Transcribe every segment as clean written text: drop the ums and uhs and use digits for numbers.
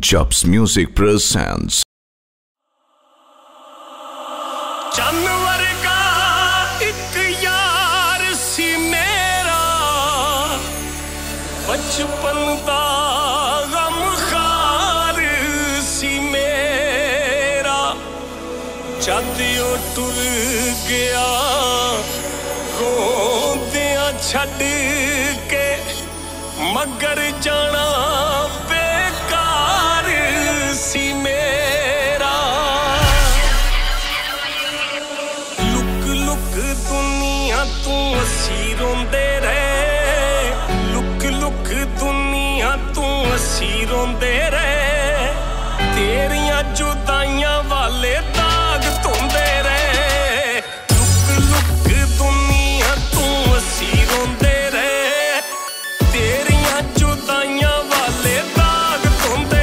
Japas Music presents जानवर का एक यार सी मेरा बचपन का गमखार सी मेरा चातियों टुर गया गोदियां छड़ के मगर जाना तू असी रोंदे रहे लुक लुक दुनिया तू असी रोंदे रहे तेरियां जुदाइयां वाले दाग धोंदे रहे लुक लुक दुनिया तू असी रोंदे रहे तेरियां जुदाइयां वाले दाग धोंदे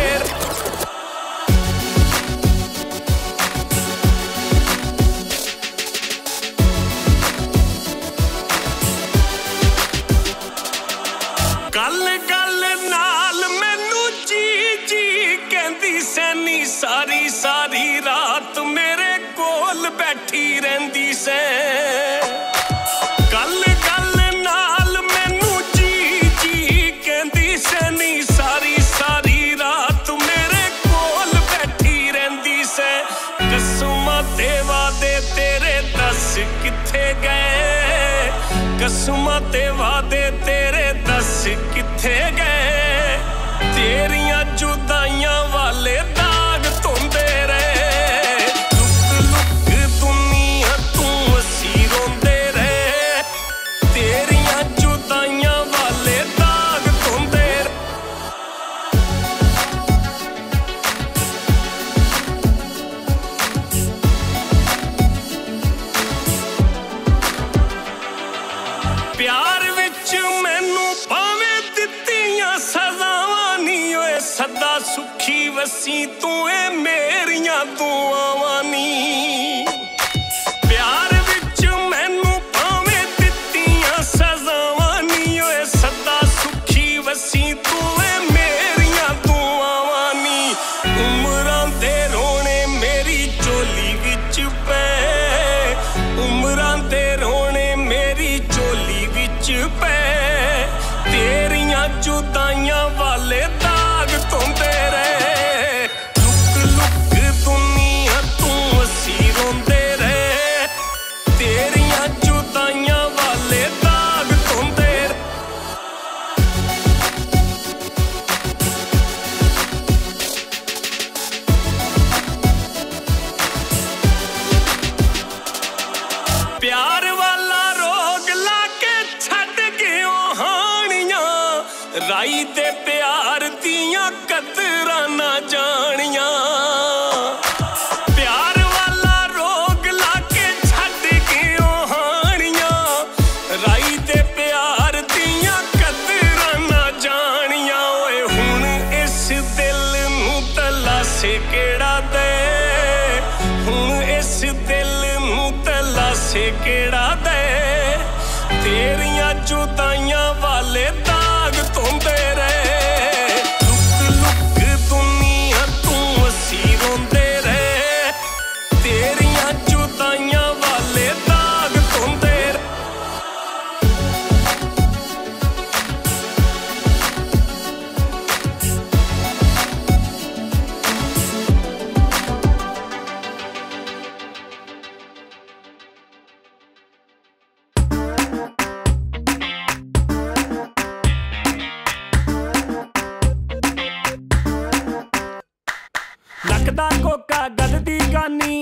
गल गल नाल मैनू जी जी कहती सैनी सारी सारी रात मेरे कोल बैठी रहंदी सै गल गल नाल मैनू जी जी कहती सैनी सारी सारी रात मेरे कोल बैठी रहंदी सै कसमां ते वादे तेरे दस किथे गए कसमां ते वादे तेरे दस किथे गए तेरियां जुदाइयां वाले दाग धोंदे रहे लुक लुक दुनिया तू असी रोंदे रहे तेरियां जुदाइयां वाले दाग धोंदे रहे प्यार विच मैनू भावे दित्तियां सजावां नहीं ओए सदा सुखी वसी तू ए मेरियां दुआवां नहीं प्यार विच मैनू भावे दित्तियां सजावां नहीं ओए सदा सुखी वसी तू ए मेरियां दुआवां नहीं उमरां दे रोणे मेरी झोली विच पै उमरां दे रोणे मेरी झोली विच पै तेरियां जुदाइयां वाले दाग धोंदे रहे लुक लुक दुनिया तू असी रोंदे रहे तेरियां जुदाइयां वाले दाग धोंदे रहे प्यार वाला रोग लाके छड़ गयो राई दे प्यार दियां कतरा ना जानियां प्यार वाला रोग लाके छड़ गयो हानियां राई दे प्यार दियां कतरा ना जानियां ओए हुण इस दिल नूं तलाशे केड़ा दे हुण इस दिल नूं तलाशे केड़ा दे तेरियां जुदाइयां वाले दाग धोंदे रहे लुक लुक दुनिया तू असी रोंदे रहे तेरियां जुदाइयां वाले दाग धोंदे लगदा कोका गददी गानी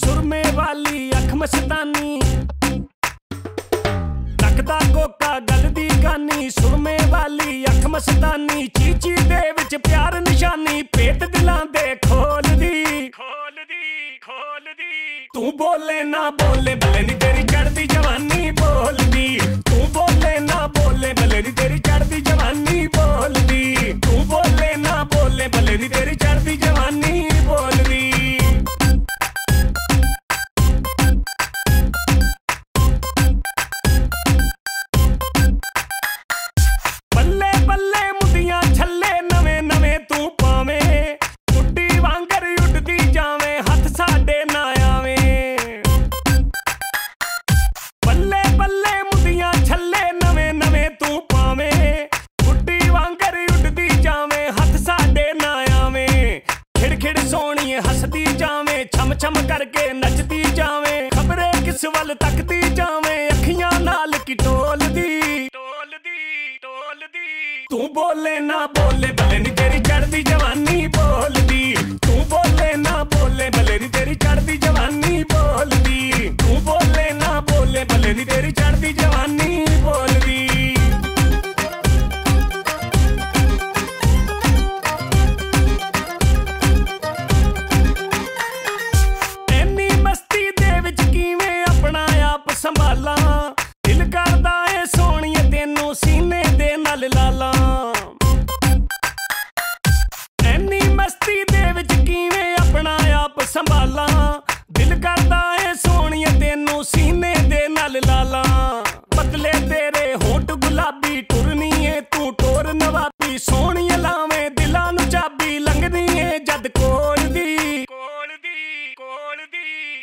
सुरमे वाली अख मस्तानी लगदा कोका गददी गानी सुरमे वाली अख मस्तानी चीची दे विच प्यार निशानी पेट दिलां दे खोल दी खोल दी खोल दी तू बोले ना बोले भले नी तेरी चढ़दी जवानी बोल दी तू बोले ना बोले भले नी तेरी चढ़दी जवानी बोल दी तू बोले ना बोले भले नी तेरी चढ़दी जवानी बोल दी बल्ले बल्ले मुदियां छल्ले नवे करके नचती जावे, खबरे किस वाल तकती जावे, अखियां नाल की टोलदी। तू बोले ना बोले भले नी तेरी चढ़दी जवानी बोलदी, तू बोले ना बोले भले नी तेरी चढ़दी जवानी बोलदी, तू बोले ना बोले भले नी तेरी चढ़दी जवानी बोलदी। संभाला दिल करदा है सोनिया तेनू सीने दे नाल लाला, ऐनी मस्ती दे विच किवें अपना आप संभाला, दिल करदा है सोनिया तेनू सीने दे नाल लाला। पतले तेरे होंठ गुलाबी टुरनी है तू टोर नवाबी, सोनिया लावें दिलां नू चाबी लंघदी है जद कोल दी।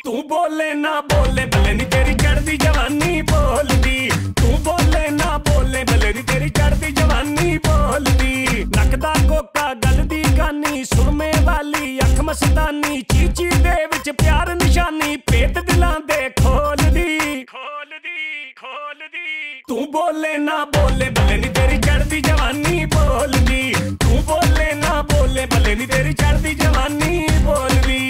तू बोले ना बोले भले नी तेरी चढ़दी जवानी बोलदी, तू बोले ना बोले भले नी तेरी चढ़दी जवानी बोलदी। नकदा कोका गलदी कानी सुरमे वाली अख मस्तानी, चीची दे विच प्यार निशानी, पेट दिलां दे खोलदी। तू बोले ना बोले भले नी तेरी चढ़दी जवानी बोलदी, तू बोले ना बोले भले नी तेरी चढ़दी जवानी बोलदी।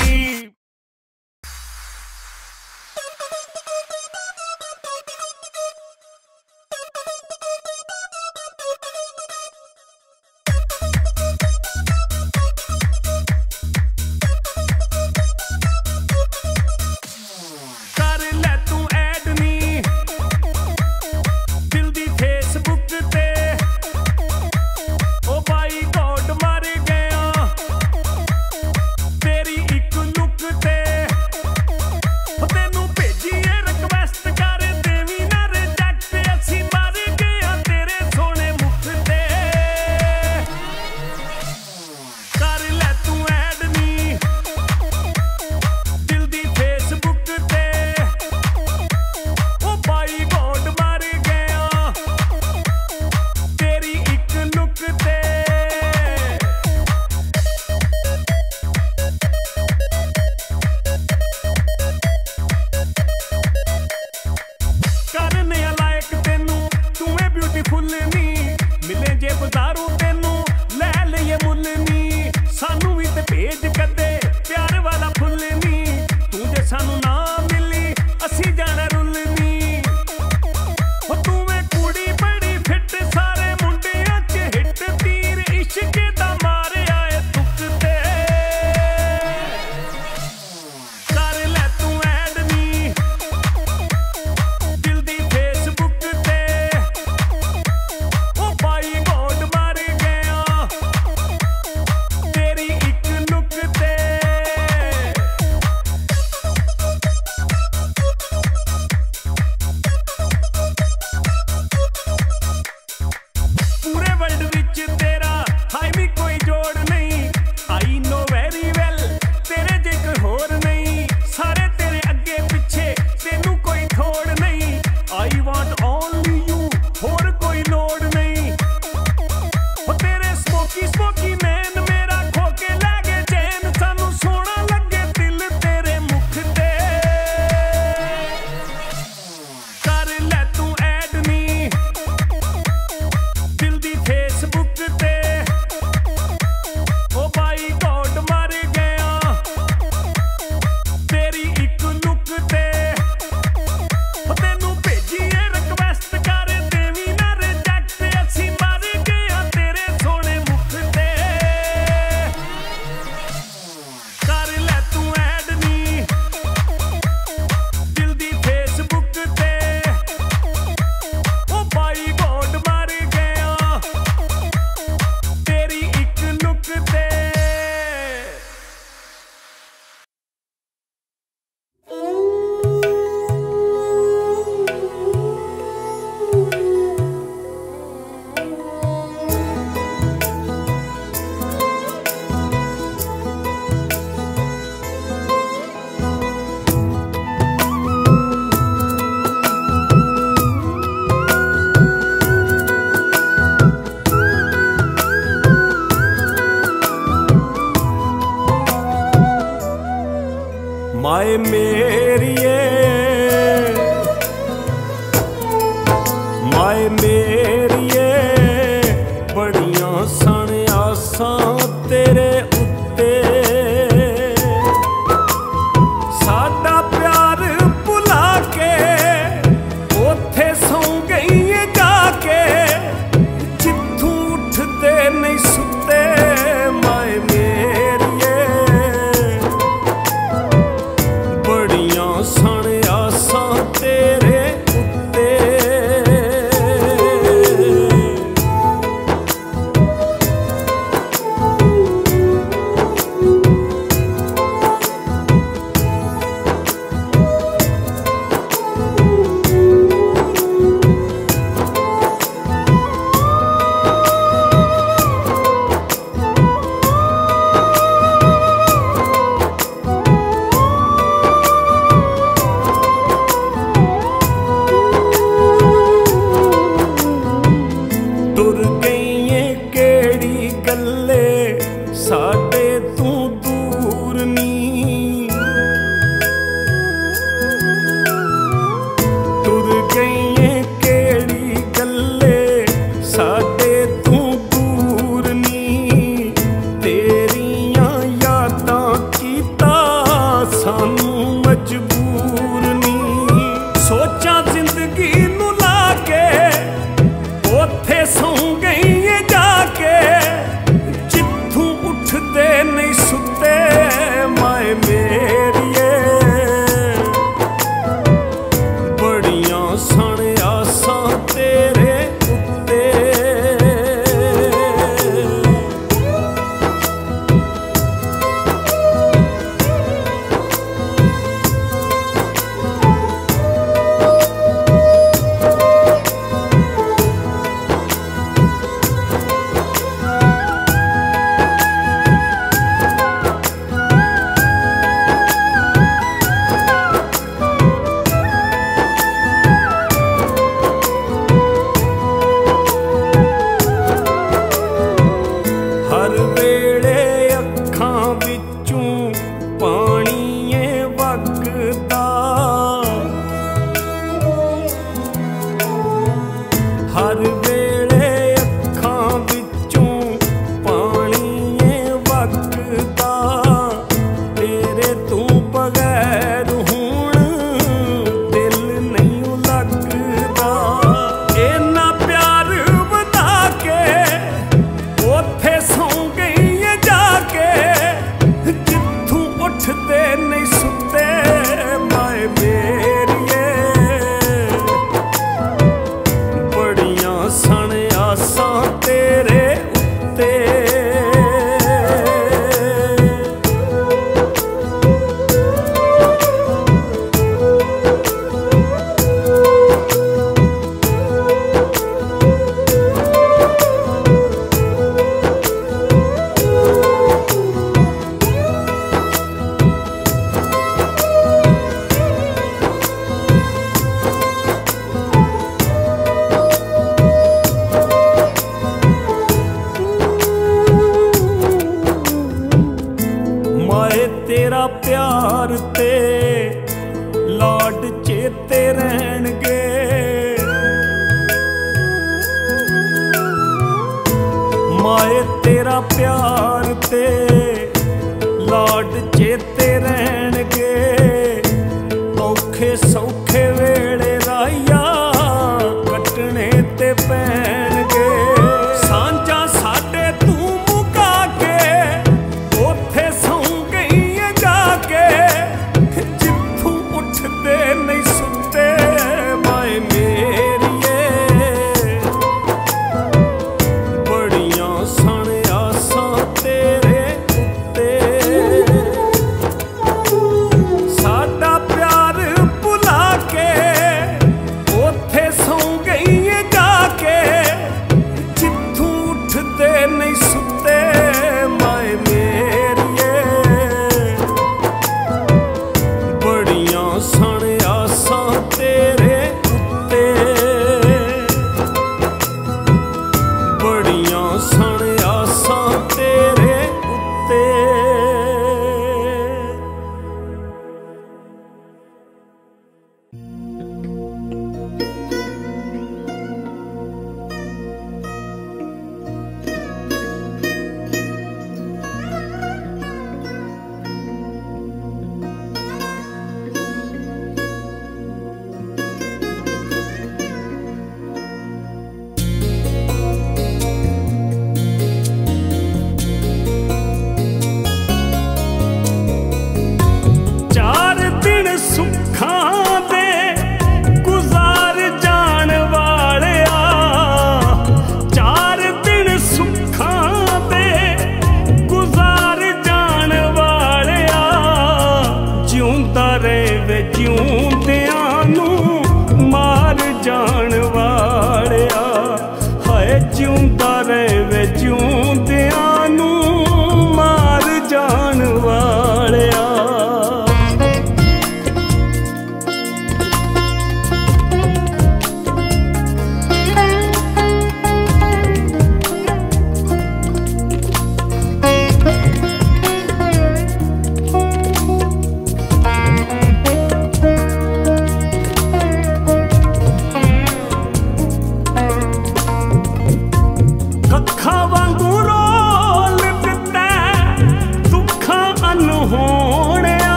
माए मेरिए बड़ियां सन आसां तेरे उत्ते। सादा प्यार भुला के ओथे सौ गई गा के, जिथों उठते नहीं सुते माए मेरिए बड़ियां सन आसां तेरे। साडे तू दूर नी तुर गई केड़ी गल्ले, साडे तू दूर नी। तेरिया यादां कीता सानू मजबूर नी। सोचा जिंदगी नू ला के ओथे सौ गई जाके, नहीं सुते माए मेरिए बड़ियां सन आसां तेरे उत्ते। हर वेले अखां विचों पानी वगदा, तेरे तू बगैर हुण दिल नहीं लगदा। इन्ना प्यार वधा के ओथे सौ गई जाके, जिथों उठदे नहीं सुते माए मेरिए सन आसां तेरे उत्ते। तेरा प्यार ते लाड चेते रहणगे, माए तेरा प्यार ते लाड चेते रहणगे। औखे सौखे वेले राइया कटने ते पैणगे। सांझा साडे तू मुका के ओथे सौ के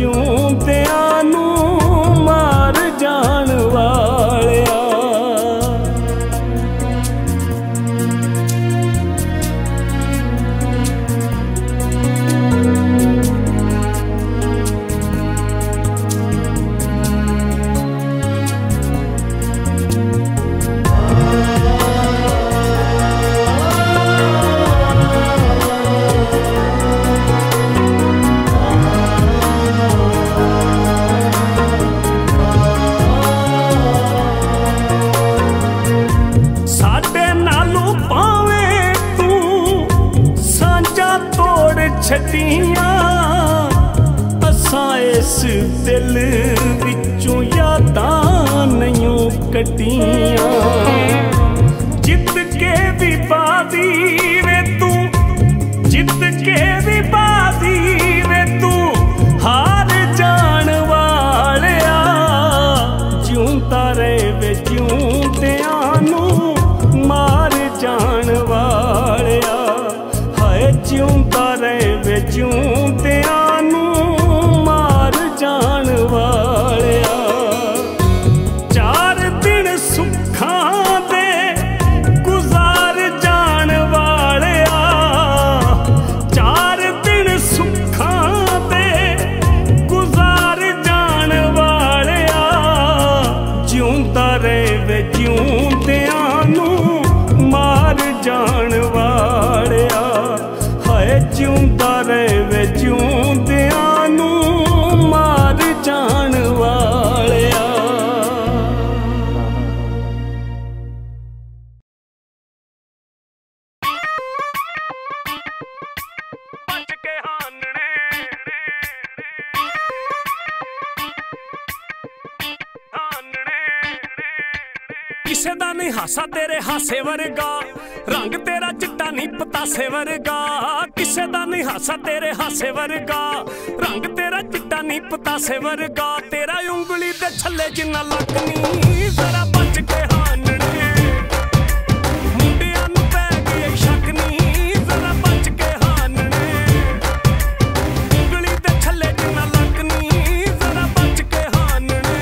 चूतियानू मार जान वालिया। असां इस दिल विचों यादां नहियों कटियां, जित के भी बादी वे तू, जित के भी बादी वे तू हार जान वालिया। जिउंदा रहे वे जिउंदिआनू मार जान वालिया। हाय जिउंदा रहे जिउंदिआनू मार जान वालिया। चार दिन सुखां दे गुजार जान वालिया। चार दिन सुखां दे गुजार जान वालिया। जिउंदा रहे वे जिउंदिआनू मार जान वालिया। हाय जिउंदा रहे वे जिउंदिआनू मार जान वालिया। किसे दा नहीं हासा तेरे हासे वर्गा, रंग तेरा चिट्टा नहीं पतासे वर्गा। किसे दा नहीं हासा तेरे हासे वर्गा, रंग तेरा चिट्टा नहीं पतासे वर्गा। तेरा उंगली दे छल्ले जिन्ना लगनी, जरा बच के हानने मुंडियां नूं पै गई शकनी। जरा बच के हानने उंगली दे छल्ले जिन्ना लगनी। जरा बच के हानने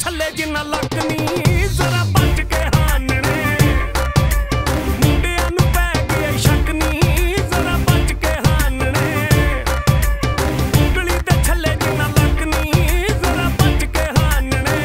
छले जिन्ना लकनी जरा बच के हानने मुंडिया नू पै गया शकनी जरा बच के हानने उंगली ते छले जिन्ना लकनी जरा बच के हानने।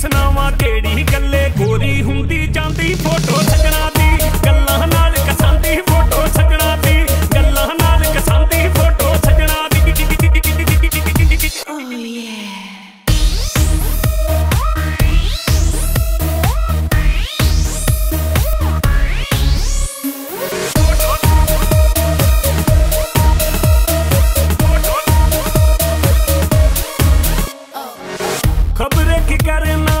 सनावा केड़ी गले गोरी हुंदी जांदी फोटो सजना दी गल्ला नाल कसांदी फोटो सजना दी गल्ला नाल कसांदी फोटो सजना दी। ओह yeah। खबरें की करना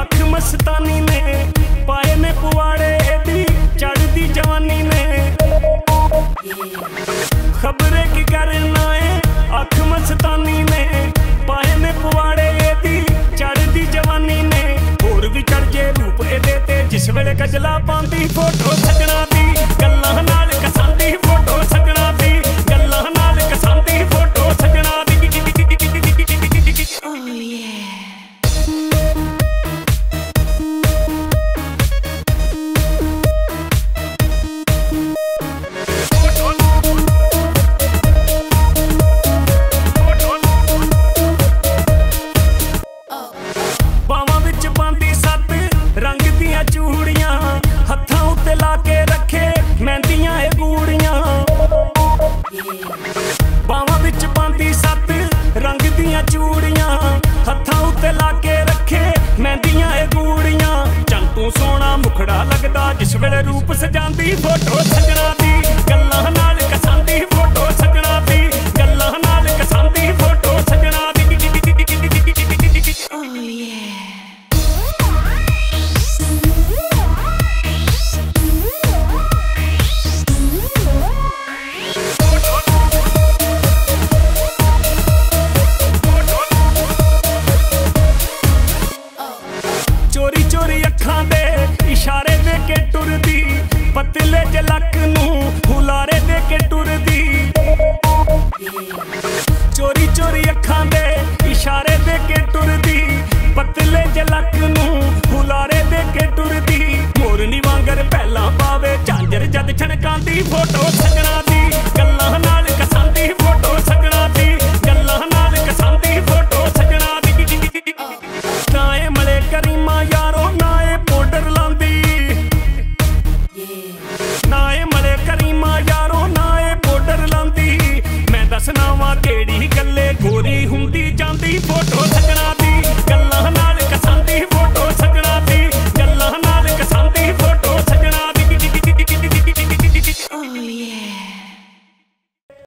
अख मस्तानी ने पाए ने पुआड़े दी चढ़ती जवानी ने खबरे की करना है अख मस्तानी ने पाए ने पुआड़े दी चढ़ती जवानी ने होर भी चढ़ जे रूप ए जिस वेले कजला पांदी फोटो सजना दी गल्ला नाल कसांदी फोटो सजना दी गल्ला नाल कसांदी फोटो सजना दी। ओह yeah। बावां विच पांदी सत रंग दियां चूड़ियां हत्थां उत्ते लाके रखे मेहंदियां ए गूड़ियां चंतू सोना मुखड़ा लगदा जिस वेले रूप सजांदी फोटो सजना दी गल्लां नाल कसांदी फोटो सजना दी गल्लां नाल कसांदी फोटो सजना दी। ओह yeah। पतले जलक नू हुलारे दे के टुरदी चोरी चोरी अखां दे इशारे दे के टुरदी पतले जलक नू हुलारे दे के टुरदी मोरनी वांगर पहला पावे झांजर जद छणकांदी फोटो